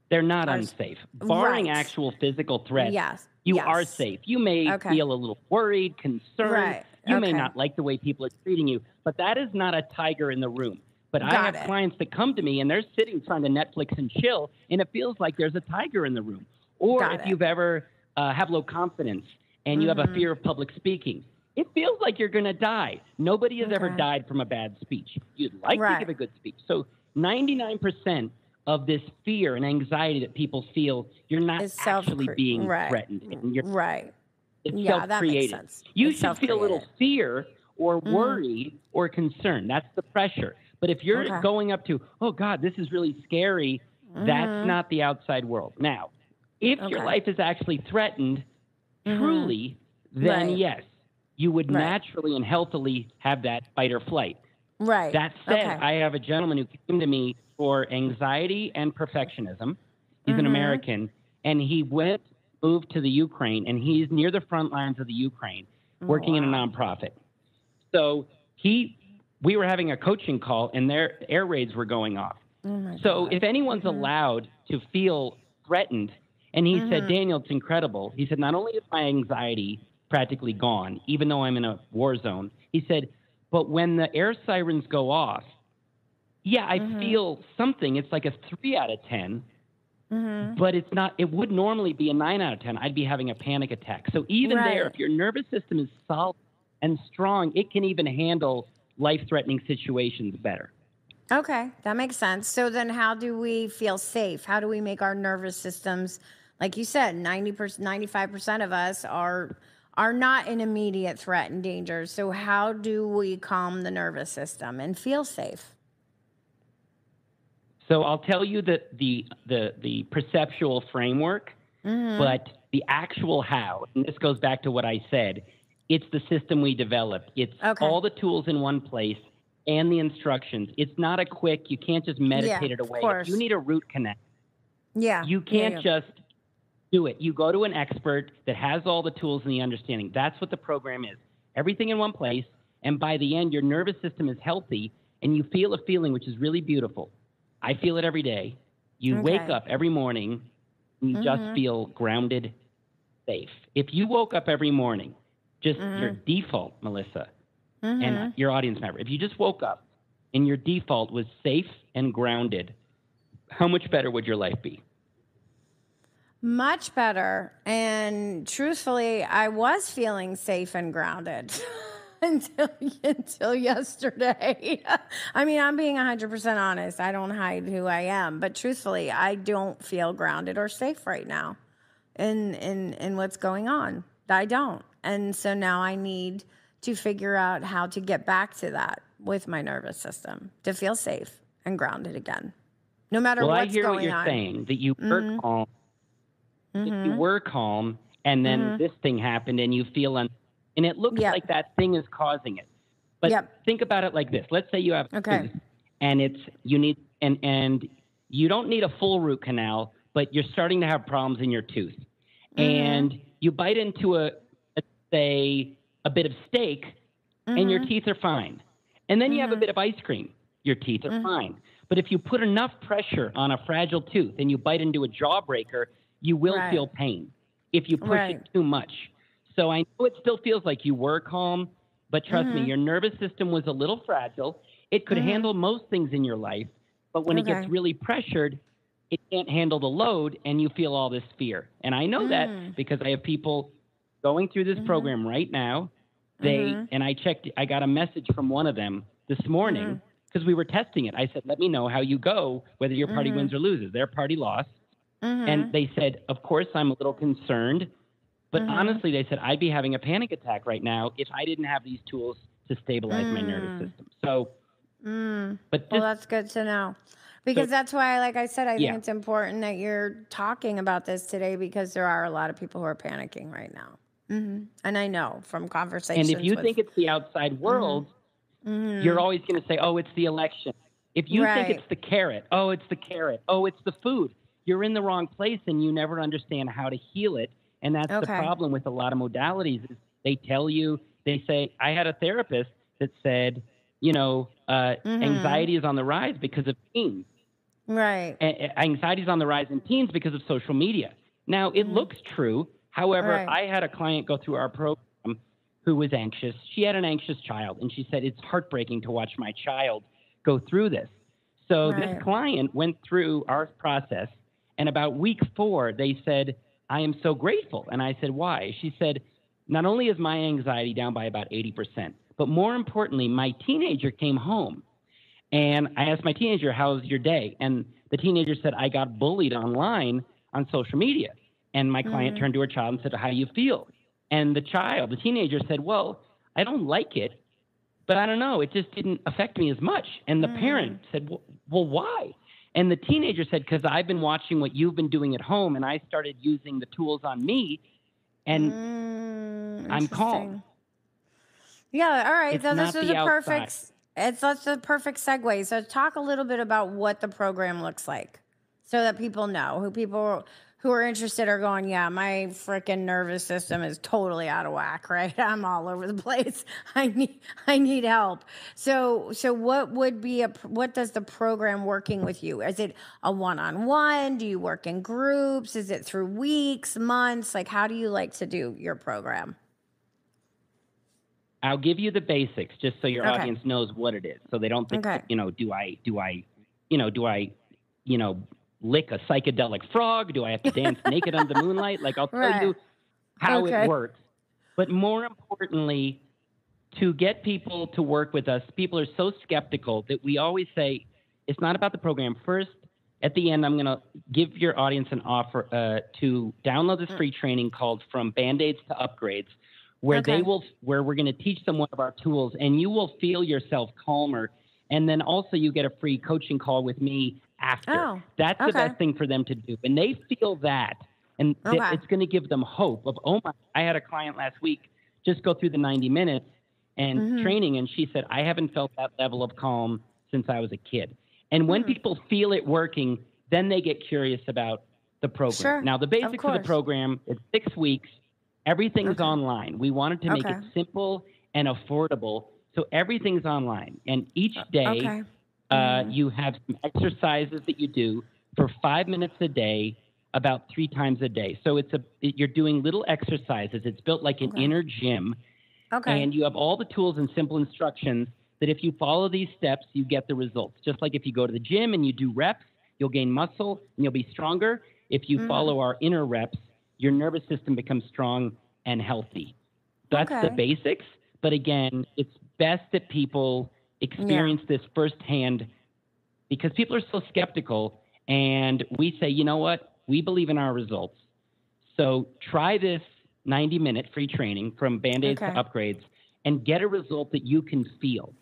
they're not unsafe. Barring actual physical threats, you are safe. You may feel a little worried, concerned. You may not like the way people are treating you, but that is not a tiger in the room. But I have clients that come to me, and they're sitting trying to Netflix and chill, and it feels like there's a tiger in the room. Or if you've ever have low confidence and you have a fear of public speaking, it feels like you're going to die. Nobody has ever died from a bad speech. You'd like to give a good speech. So 99% of this fear and anxiety that people feel, you're not actually being threatened. And you're, it's self-created. That makes sense. You should feel a little fear or worry or concern. That's the pressure. But if you're going up to, oh, God, this is really scary, that's not the outside world. Now, if your life is actually threatened truly, then yes, you would naturally and healthily have that fight or flight. Right. That said, I have a gentleman who came to me for anxiety and perfectionism. He's an American, and he moved to the Ukraine, and he's near the front lines of the Ukraine, working in a nonprofit. So we were having a coaching call, and their air raids were going off. Oh so God. If anyone's mm-hmm. allowed to feel threatened, and he mm-hmm. said, Daniel, it's incredible. He said, not only is my anxiety practically gone, even though I'm in a war zone, he said, but when the air sirens go off, yeah, I mm-hmm. feel something. It's like a 3 out of 10, mm-hmm. but it's not. It would normally be a 9 out of 10. I'd be having a panic attack. So even right. there, if your nervous system is solid and strong, it can even handle life-threatening situations better. Okay, that makes sense. So then how do we feel safe? How do we make our nervous systems, like you said, 95% of us are not in immediate threat and danger. So how do we calm the nervous system and feel safe? So I'll tell you the perceptual framework, mm-hmm. but the actual how, and this goes back to what I said, it's the system we developed. It's okay. all the tools in one place and the instructions. It's not a quick, you can't just meditate it away. If you need a root connect. Yeah. You can't just do it. You go to an expert that has all the tools and the understanding. That's what the program is. Everything in one place. And by the end, your nervous system is healthy and you feel a feeling which is really beautiful. I feel it every day. You wake up every morning and you mm-hmm. just feel grounded, safe. If you woke up every morning, just mm-hmm. your default, Melissa, mm-hmm. and your audience member, if you just woke up and your default was safe and grounded, how much better would your life be? Much better. And truthfully, I was feeling safe and grounded. Until yesterday. I mean, I'm being 100% honest. I don't hide who I am, but truthfully, I don't feel grounded or safe right now in what's going on. I don't. And so now I need to figure out how to get back to that with my nervous system to feel safe and grounded again, no matter what's going on. Well, I hear what you're saying, that you were mm-hmm. calm. Mm-hmm. You were calm, and then mm-hmm. this thing happened, and you feel unsafe. And it looks like that thing is causing it. But think about it like this. Let's say you have and you need you don't need a full root canal, but you're starting to have problems in your tooth. Mm-hmm. And you bite into a bit of steak mm-hmm. and your teeth are fine. And then you mm-hmm. have a bit of ice cream, your teeth are mm-hmm. fine. But if you put enough pressure on a fragile tooth and you bite into a jawbreaker, you will feel pain if you push it too much. So I know it still feels like you were calm, but trust mm-hmm. me, your nervous system was a little fragile. It could mm-hmm. handle most things in your life, but when it gets really pressured, it can't handle the load, and you feel all this fear. And I know that because I have people going through this mm-hmm. program right now. I got a message from one of them this morning because mm-hmm. we were testing it. I said, let me know how you go, whether your party mm-hmm. wins or loses. Their party lost. Mm-hmm. And they said, of course, I'm a little concerned. But mm-hmm. honestly, they said, I'd be having a panic attack right now if I didn't have these tools to stabilize my nervous system. So, well, that's good to know. Because that's why, like I said, I think it's important that you're talking about this today because there are a lot of people who are panicking right now. Mm-hmm. And I know from conversations. And if you think it's the outside world, mm-hmm. you're always going to say, oh, it's the election. If you think it's the carrot, oh, it's the carrot, oh, it's the food, you're in the wrong place and you never understand how to heal it. And that's the problem with a lot of modalities. Is they tell you, they say, I had a therapist that said, anxiety is on the rise because of teens. Right. Anxiety is on the rise in teens because of social media. Now, it looks true. However, I had a client go through our program who was anxious. She had an anxious child, and she said, it's heartbreaking to watch my child go through this. So this client went through our process, and about week 4, they said, I am so grateful. And I said, why? She said, not only is my anxiety down by about 80%, but more importantly, my teenager came home. And I asked my teenager, how's your day? And the teenager said, I got bullied online on social media. And my client turned to her child and said, how do you feel? And the teenager said, well, I don't like it, but I don't know. It just didn't affect me as much. And the parent said, well, why? And the teenager said, because I've been watching what you've been doing at home, and I started using the tools on me, and I'm calm. Yeah, all right. So this is a perfect, that's a perfect segue. So talk a little bit about what the program looks like so that people know, who people who are interested are going, yeah, my freaking nervous system is totally out of whack, right? I'm all over the place. I need help. So what would be what does the program working with you? Is it a one-on-one? Do you work in groups? Is it through weeks, months? Like, how do you like to do your program? I'll give you the basics just so your audience knows what it is. So they don't think, do I lick a psychedelic frog? Do I have to dance naked under the moonlight? Like, I'll tell you how it works. But more importantly, to get people to work with us, people are so skeptical that we always say, it's not about the program. First, at the end, I'm going to give your audience an offer to download this free training called From Band-Aids to Upgrades, where we're going to teach them one of our tools, and you will feel yourself calmer. And then also you get a free coaching call with me after. Oh, that's the best thing for them to do. And they feel that, and it's going to give them hope of, oh my, I had a client last week just go through the 90 minutes and training. And she said, I haven't felt that level of calm since I was a kid. And when people feel it working, then they get curious about the program. Sure. Now, the basics of the program is 6 weeks. Everything's online. We wanted to make it simple and affordable. So everything's online. And each day you have some exercises that you do for 5 minutes a day, about 3 times a day. So you're doing little exercises. It's built like an inner gym. Okay. And you have all the tools and simple instructions that if you follow these steps, you get the results. Just like if you go to the gym and you do reps, you'll gain muscle and you'll be stronger. If you follow our inner reps, your nervous system becomes strong and healthy. That's the basics. But again, it's best that people experience this firsthand, because people are so skeptical. And we say, you know what? We believe in our results. So try this 90-minute free training From Band-Aids to Upgrades and get a result that you can feel.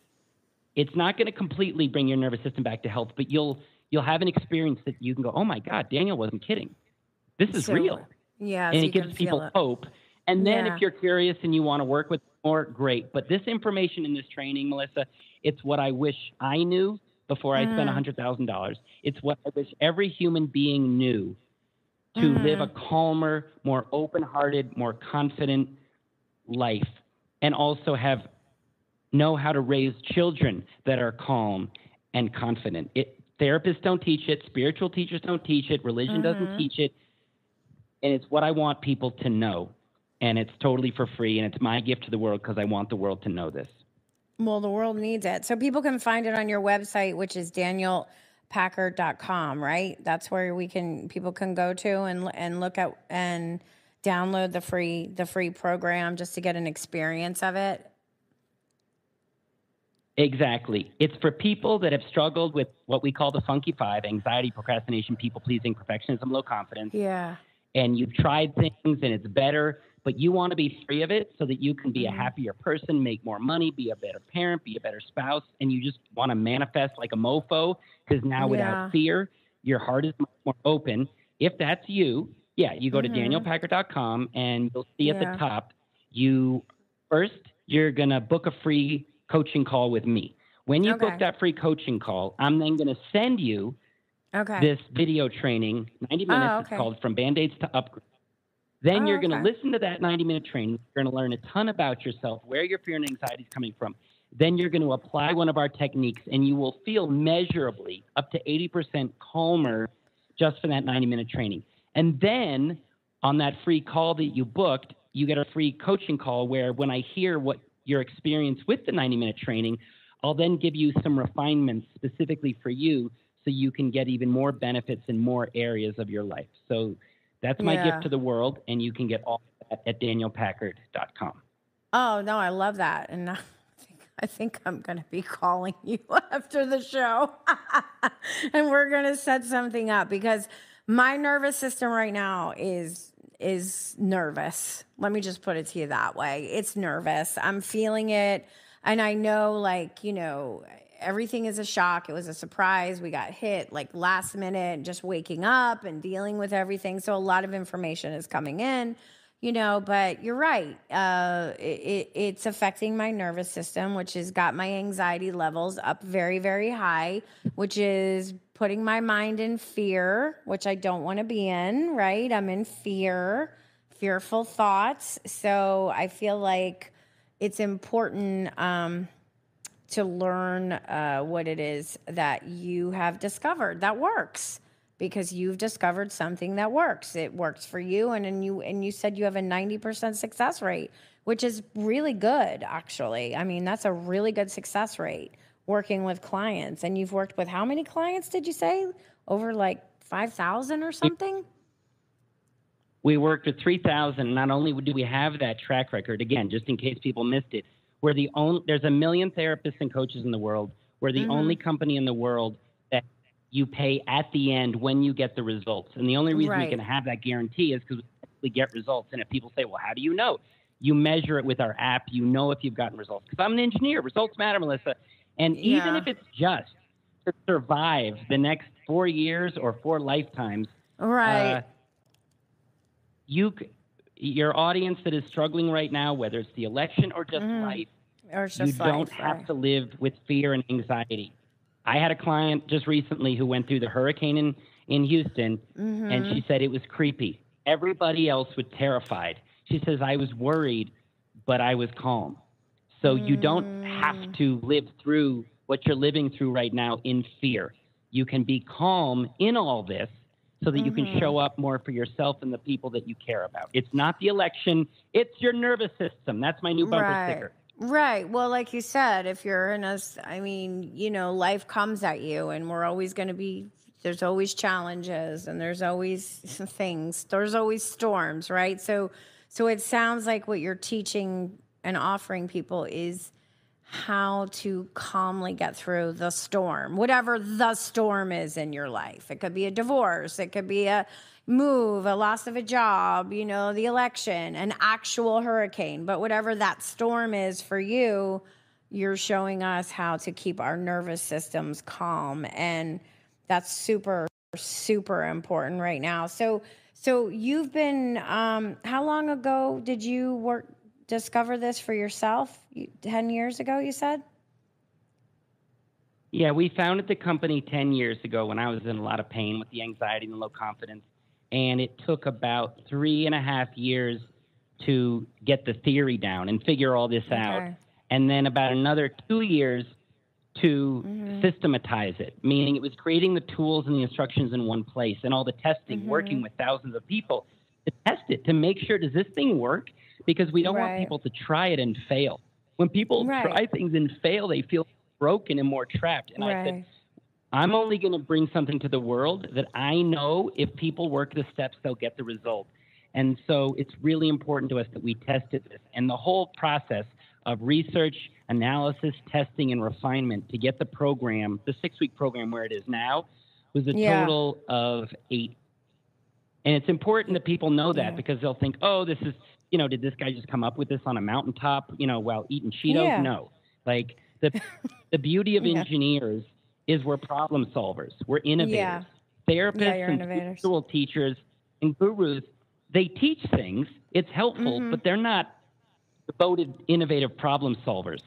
It's not going to completely bring your nervous system back to health, but you'll have an experience that you can go, oh my God, Daniel wasn't kidding. This is real. Yeah, and so it gives people hope. And then if you're curious and you want to work with more, great. But this information in this training, Melissa, it's what I wish I knew before I spent $100,000. It's what I wish every human being knew to live a calmer, more open-hearted, more confident life, and also know how to raise children that are calm and confident. Therapists don't teach it. Spiritual teachers don't teach it. Religion doesn't teach it. And it's what I want people to know, and it's totally for free, and it's my gift to the world because I want the world to know this. Well, the world needs it. So people can find it on your website, which is danielpackard.com, right? That's where people can go to and look at and download the free program just to get an experience of it. Exactly. It's for people that have struggled with what we call the funky five: anxiety, procrastination, people-pleasing, perfectionism, low confidence. Yeah. And you've tried things and it's better, but you want to be free of it so that you can be a happier person, make more money, be a better parent, be a better spouse, and you just want to manifest like a mofo, because now without fear, your heart is much more open. If that's you, you go to danielpackard.com and you'll see at the top, you're going to book a free coaching call with me. When you book that free coaching call, I'm then going to send you this video training, 90 minutes, it's called From Band-Aids to Upgrades. Then you're going to listen to that 90-minute training. You're going to learn a ton about yourself, where your fear and anxiety is coming from. Then you're going to apply one of our techniques, and you will feel measurably up to 80% calmer just for that 90-minute training. And then on that free call that you booked, you get a free coaching call where when I hear what your experience with the 90-minute training, I'll then give you some refinements specifically for you, so you can get even more benefits in more areas of your life. So that's my gift to the world, and you can get all that at danielpackard.com. Oh, no, I love that. And I think I'm going to be calling you after the show, and we're going to set something up, because my nervous system right now is nervous. Let me just put it to you that way. It's nervous. I'm feeling it, and I know, like, everything is a shock. It was a surprise. We got hit like last minute, just waking up and dealing with everything. So a lot of information is coming in, you know, but you're right. It's affecting my nervous system, which has got my anxiety levels up very, very high, which is putting my mind in fear, which I don't want to be in, right? I'm in fear, fearful thoughts. So I feel like it's important to learn what it is that you have discovered that works, because you've discovered something that works. It works for you, and you said you have a 90% success rate, which is really good, actually. I mean, that's a really good success rate working with clients. And you've worked with how many clients did you say? Over like 5,000 or something? We worked with 3,000. Not only do we have that track record, again, just in case people missed it, we're the only, there's a million therapists and coaches in the world. We're the only company in the world that you pay at the end when you get the results. And the only reason we can have that guarantee is because we get results. And if people say, well, how do you know? You measure it with our app. You know if you've gotten results. Because I'm an engineer. Results matter, Melissa. And even if it's just to survive the next 4 years or 4 lifetimes, your audience that is struggling right now, whether it's the election or just life, or just you don't have to live with fear and anxiety. I had a client just recently who went through the hurricane in Houston, and she said it was creepy. Everybody else was terrified. She says, I was worried, but I was calm. So you don't have to live through what you're living through right now in fear. You can be calm in all this so that you can show up more for yourself and the people that you care about. It's not the election. It's your nervous system. That's my new bumper sticker. Right. Well, like you said, if you're in life comes at you, and we're always going to be, there's always challenges, and there's always things. There's always storms, right? So it sounds like what you're teaching and offering people is how to calmly get through the storm, whatever the storm is in your life. It could be a divorce, it could be a move, a loss of a job, the election, an actual hurricane. But whatever that storm is for you, you're showing us how to keep our nervous systems calm. And that's super, super important right now. So you've been, how long ago did you discover this for yourself? 10 years ago, you said? Yeah, we founded the company 10 years ago when I was in a lot of pain with the anxiety and the low confidence. And it took about 3.5 years to get the theory down and figure all this out. And then about another 2 years to systematize it, meaning it was creating the tools and the instructions in one place and all the testing, working with thousands of people to test it, to make sure, does this thing work? Because we don't want people to try it and fail. When people try things and fail, they feel broken and more trapped. And I said, I'm only going to bring something to the world that I know if people work the steps, they'll get the result. And so it's really important to us that we tested this. And the whole process of research, analysis, testing, and refinement to get the program, the 6-week program where it is now, was a total of 8. And it's important that people know that because they'll think, oh, this is... did this guy just come up with this on a mountaintop, while eating Cheetos? Yeah. No. Like the beauty of engineers is we're problem solvers. We're innovators. Yeah. Therapists and spiritual teachers and gurus, they teach things. It's helpful, but they're not devoted, innovative problem solvers.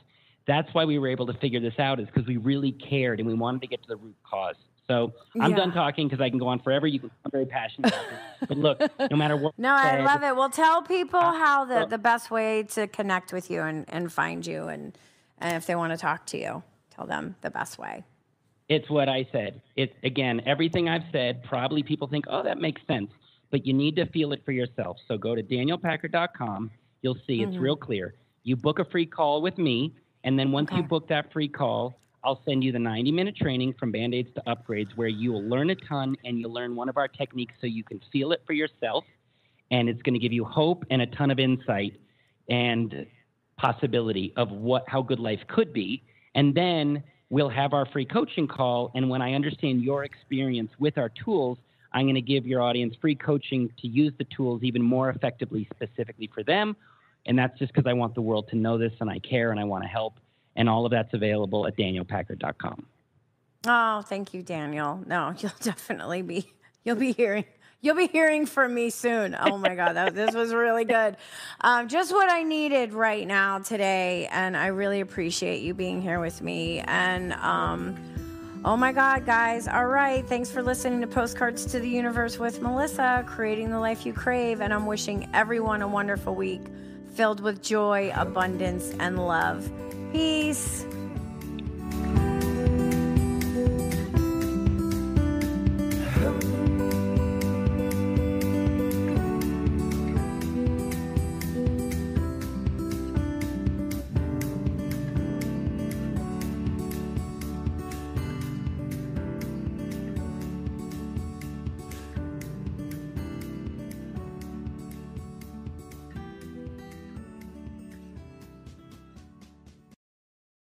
That's why we were able to figure this out, is because we really cared and we wanted to get to the root cause. So I'm done talking because I can go on forever. I'm very passionate about this. But look, no matter what. No, I love it. Well, tell people how the best way to connect with you and find you. And if they want to talk to you, tell them the best way. It's what I said. It's, again, everything I've said, probably people think, oh, that makes sense. But you need to feel it for yourself. So go to danielpackard.com. You'll see it's real clear. You book a free call with me. And then once you book that free call, I'll send you the 90-minute training from Band-Aids to Upgrades where you will learn a ton and you'll learn one of our techniques so you can feel it for yourself. And it's going to give you hope and a ton of insight and possibility of how good life could be. And then we'll have our free coaching call. And when I understand your experience with our tools, I'm going to give your audience free coaching to use the tools even more effectively, specifically for them. And that's just because I want the world to know this and I care and I want to help. And all of that's available at danielpackard.com. Oh, thank you, Daniel. No, you'll definitely be hearing You'll be hearing from me soon. Oh, my God. This was really good. Just what I needed right now today. And I really appreciate you being here with me. And, oh, my God, guys. All right. Thanks for listening to Postcards to the Universe with Melissa, creating the life you crave. And I'm wishing everyone a wonderful week filled with joy, abundance, and love. Peace.